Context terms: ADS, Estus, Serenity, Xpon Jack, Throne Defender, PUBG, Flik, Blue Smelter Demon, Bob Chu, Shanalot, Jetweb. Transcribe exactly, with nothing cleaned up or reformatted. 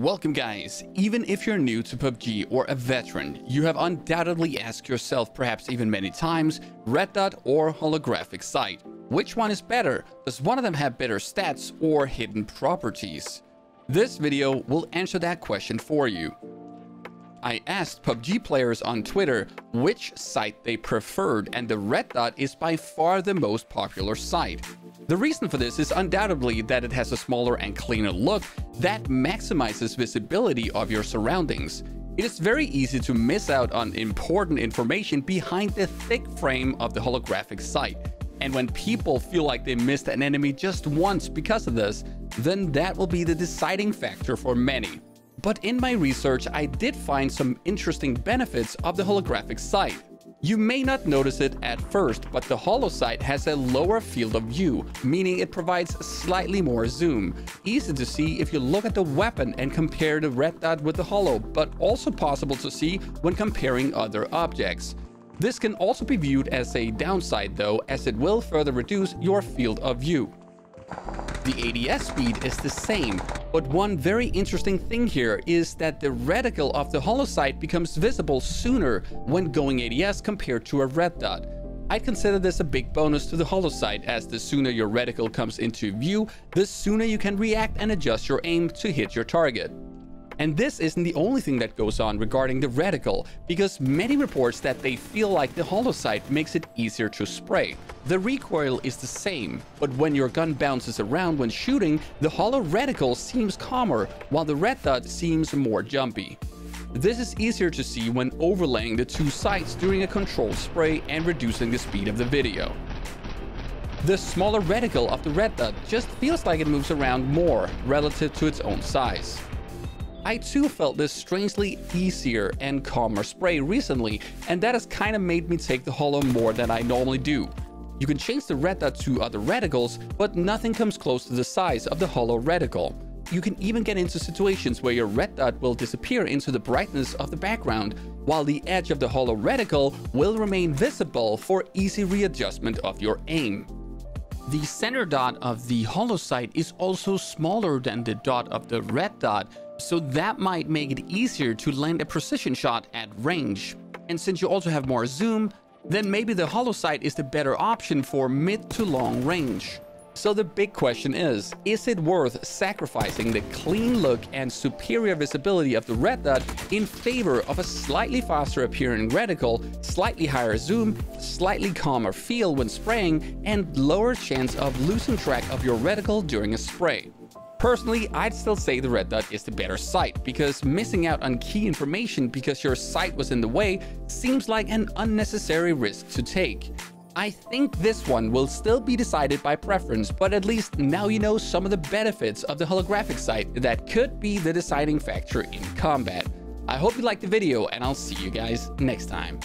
Welcome guys! Even if you're new to P U B G or a veteran, you have undoubtedly asked yourself, perhaps even many times, red dot or holographic sight. Which one is better? Does one of them have better stats or hidden properties? This video will answer that question for you. I asked P U B G players on Twitter which sight they preferred, and the red dot is by far the most popular sight. The reason for this is undoubtedly that it has a smaller and cleaner look that maximizes visibility of your surroundings. It is very easy to miss out on important information behind the thick frame of the holographic sight. And when people feel like they missed an enemy just once because of this, then that will be the deciding factor for many. But in my research, I did find some interesting benefits of the holographic sight. You may not notice it at first, but the holosight has a lower field of view, meaning it provides slightly more zoom. Easy to see if you look at the weapon and compare the red dot with the holo, but also possible to see when comparing other objects. This can also be viewed as a downside though, as it will further reduce your field of view. The A D S speed is the same, but one very interesting thing here is that the reticle of the holosight becomes visible sooner when going A D S compared to a red dot. I'd consider this a big bonus to the holosight, as the sooner your reticle comes into view, the sooner you can react and adjust your aim to hit your target. And this isn't the only thing that goes on regarding the reticle, because many reports that they feel like the holosight makes it easier to spray. The recoil is the same, but when your gun bounces around when shooting, the holo reticle seems calmer, while the red dot seems more jumpy. This is easier to see when overlaying the two sights during a controlled spray and reducing the speed of the video. The smaller reticle of the red dot just feels like it moves around more relative to its own size. I too felt this strangely easier and calmer spray recently, and that has kind of made me take the holo more than I normally do. You can change the red dot to other reticles, but nothing comes close to the size of the holo reticle. You can even get into situations where your red dot will disappear into the brightness of the background, while the edge of the holo reticle will remain visible for easy readjustment of your aim. The center dot of the holosight is also smaller than the dot of the red dot, so that might make it easier to land a precision shot at range. And since you also have more zoom, then maybe the holosight is the better option for mid to long range. So the big question is, is it worth sacrificing the clean look and superior visibility of the red dot in favor of a slightly faster appearing reticle, slightly higher zoom, slightly calmer feel when spraying, and lower chance of losing track of your reticle during a spray? Personally, I'd still say the red dot is the better sight, because missing out on key information because your sight was in the way seems like an unnecessary risk to take. I think this one will still be decided by preference, but at least now you know some of the benefits of the holographic sight that could be the deciding factor in combat. I hope you liked the video, and I'll see you guys next time.